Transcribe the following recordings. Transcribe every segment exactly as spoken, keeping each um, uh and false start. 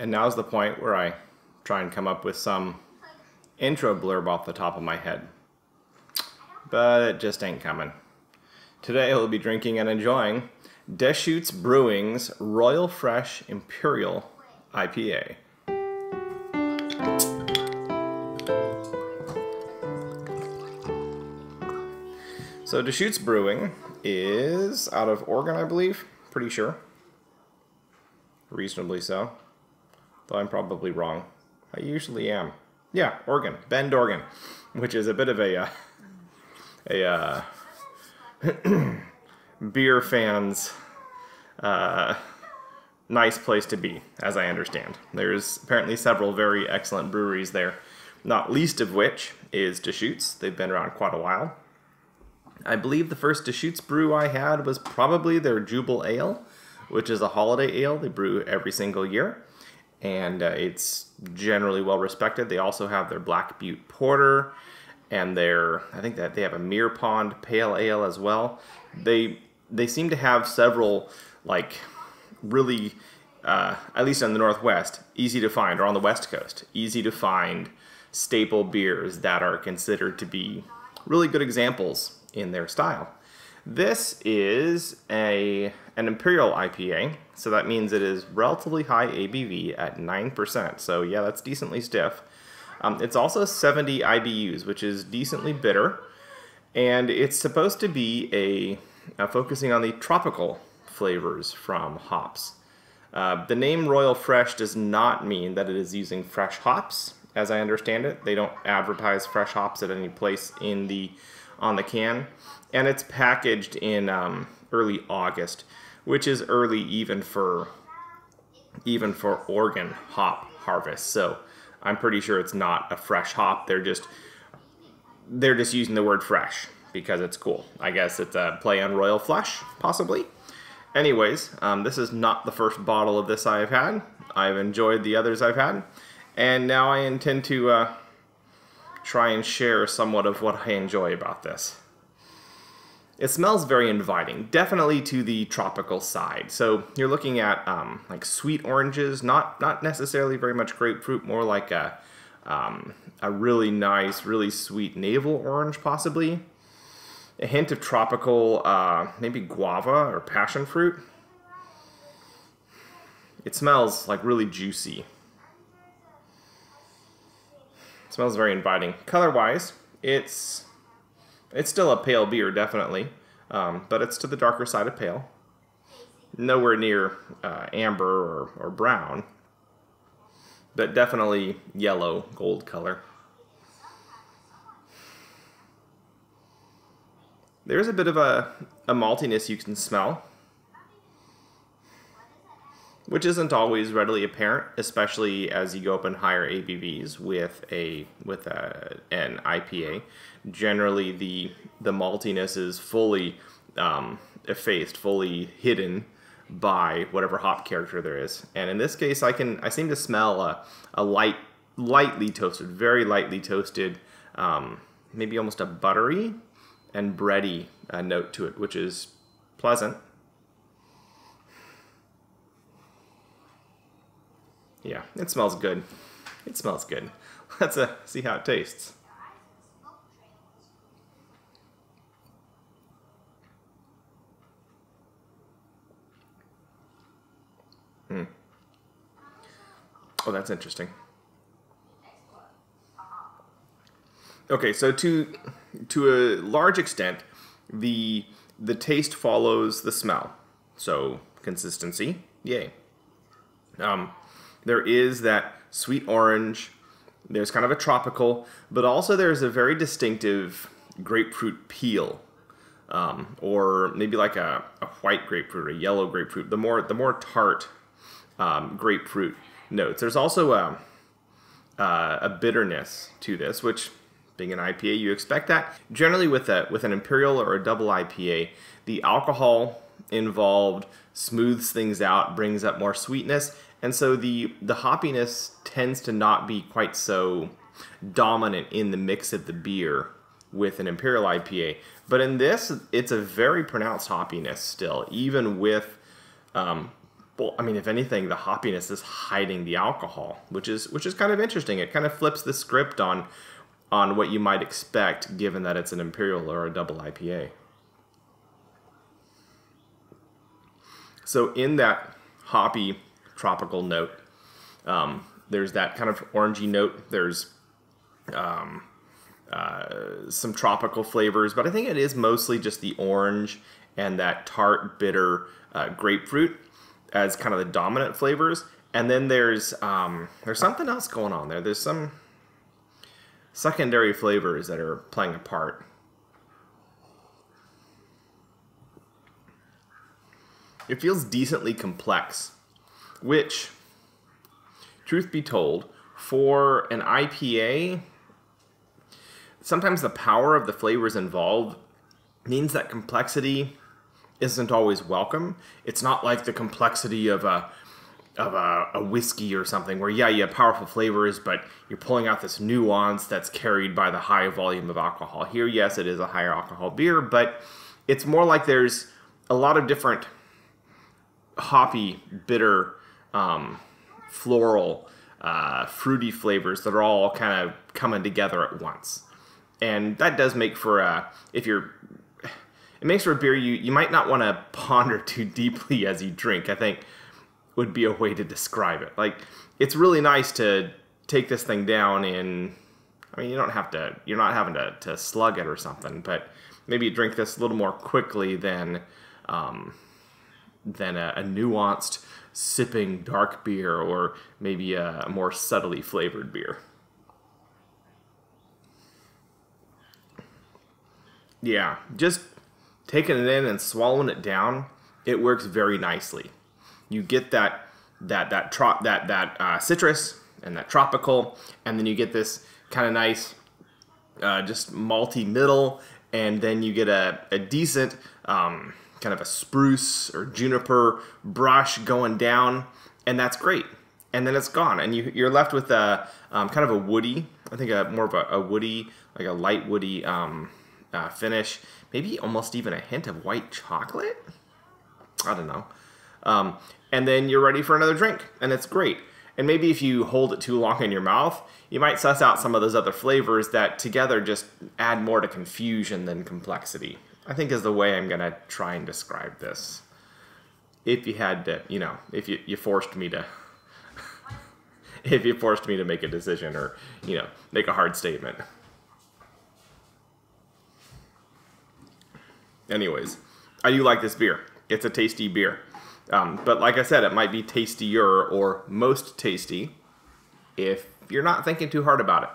And now's the point where I try and come up with some intro blurb off the top of my head. But it just ain't coming. Today we'll be drinking and enjoying Deschutes Brewing's Royal Fresh Imperial I P A. So Deschutes Brewing is out of Oregon, I believe. Pretty sure. Reasonably so. Though I'm probably wrong. I usually am. Yeah, Oregon. Bend, Oregon. Which is a bit of a uh, a uh, beer fan's uh, nice place to be, as I understand. There's apparently several very excellent breweries there, not least of which is Deschutes. They've been around quite a while. I believe the first Deschutes brew I had was probably their Jubal ale, which is a holiday ale they brew every single year. And uh, it's generally well respected. They also have their Black Butte Porter and their, I think that they have a Mirror Pond Pale Ale as well. They they seem to have several, like, really, uh, at least in the Northwest, easy to find, or on the West Coast, easy to find staple beers that are considered to be really good examples in their style. This is a an Imperial I P A, so that means it is relatively high A B V at nine percent. So yeah, that's decently stiff. Um, it's also seventy I B Us, which is decently bitter, and it's supposed to be a, a focusing on the tropical flavors from hops. Uh, the name Royal Fresh does not mean that it is using fresh hops, as I understand it. They don't advertise fresh hops at any place in the on the can. And it's packaged in um, early August, which is early even for even for Oregon hop harvest. So I'm pretty sure it's not a fresh hop. They're just they're just using the word fresh because it's cool. I guess it's a play on Royal Flush, possibly. Anyways, um, this is not the first bottle of this I have had. I've enjoyed the others I've had, and now I intend to uh, try and share somewhat of what I enjoy about this. It smells very inviting, definitely to the tropical side. So you're looking at um, like sweet oranges, not not necessarily very much grapefruit, more like a um, a really nice, really sweet navel orange, possibly. A hint of tropical, uh, maybe guava or passion fruit. It smells like really juicy. It smells very inviting. Color-wise, it's. It's still a pale beer, definitely, um, but it's to the darker side of pale. Nowhere near uh, amber or, or brown, but definitely yellow, gold color. There's a bit of a, a maltiness you can smell, which isn't always readily apparent, especially as you go up in higher A B Vs with a with a, an I P A. Generally, the the maltiness is fully um, effaced, fully hidden by whatever hop character there is. And in this case, I can I seem to smell a a light, lightly toasted, very lightly toasted, um, maybe almost a buttery and bready uh, note to it, which is pleasant. Yeah, it smells good. It smells good. Let's uh, see how it tastes. Hmm. Oh, that's interesting. Okay, so to to a large extent, the the taste follows the smell. So consistency, yay. Um. There is that sweet orange, there's kind of a tropical, but also there's a very distinctive grapefruit peel, um, or maybe like a, a white grapefruit or a yellow grapefruit, the more, the more tart um, grapefruit notes. There's also a, uh, a bitterness to this, which being an I P A, you expect that. Generally with, a, with an Imperial or a double I P A, the alcohol involved smooths things out, brings up more sweetness, and so the, the hoppiness tends to not be quite so dominant in the mix of the beer with an Imperial I P A. But in this, it's a very pronounced hoppiness still, even with um, Well, I mean, if anything, the hoppiness is hiding the alcohol, which is which is kind of interesting. It kind of flips the script on on what you might expect, given that it's an imperial or a double I P A. So in that hoppy tropical note, um, there's that kind of orangey note. There's um, uh, some tropical flavors, but I think it is mostly just the orange and that tart, bitter uh, grapefruit as kind of the dominant flavors. And then there's um, there's something else going on there. There's some secondary flavors that are playing a part. It feels decently complex, which, truth be told, for an I P A, sometimes the power of the flavors involved means that complexity isn't always welcome. It's not like the complexity of a of a, a whiskey or something where, yeah, you have powerful flavors, but you're pulling out this nuance that's carried by the high volume of alcohol. Here, yes, it is a higher alcohol beer, but it's more like there's a lot of different hoppy, bitter, um, floral, uh, fruity flavors that are all kind of coming together at once. And that does make for a, if you're, it makes for a beer you, you might not want to ponder too deeply as you drink, I think would be a way to describe it. Like, it's really nice to take this thing down in, I mean, you don't have to, you're not having to, to slug it or something, but maybe you drink this a little more quickly than, um, than a, a nuanced sipping dark beer or maybe a more subtly flavored beer. Yeah, just taking it in and swallowing it down, it works very nicely. You get that that that trop that that uh, citrus and that tropical, and then you get this kind of nice, uh, just malty middle, and then you get a a decent. Um, kind of a spruce or juniper brush going down, and that's great. And then it's gone, and you, you're left with a um, kind of a woody, I think a more of a, a woody, like a light woody um, uh, finish, maybe almost even a hint of white chocolate? I don't know. Um, and then you're ready for another drink, and it's great. And maybe if you hold it too long in your mouth, you might suss out some of those other flavors that together just add more to confusion than complexity, I think, is the way I'm going to try and describe this. If you had to, you know, if you, you forced me to, if you forced me to make a decision or, you know, make a hard statement. Anyways, I do like this beer. It's a tasty beer. Um, but like I said, it might be tastier or most tasty if you're not thinking too hard about it.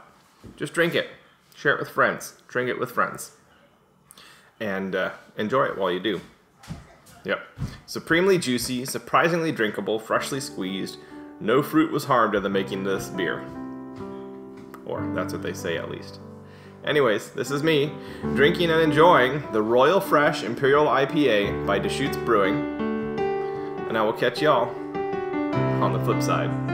Just drink it. Share it with friends. Drink it with friends. And uh, enjoy it while you do. Yep. Supremely juicy, surprisingly drinkable, freshly squeezed. No fruit was harmed in the making of this beer. Or that's what they say, at least. Anyways, this is me drinking and enjoying the Royal Fresh Imperial I P A by Deschutes Brewing. And I will catch y'all on the flip side.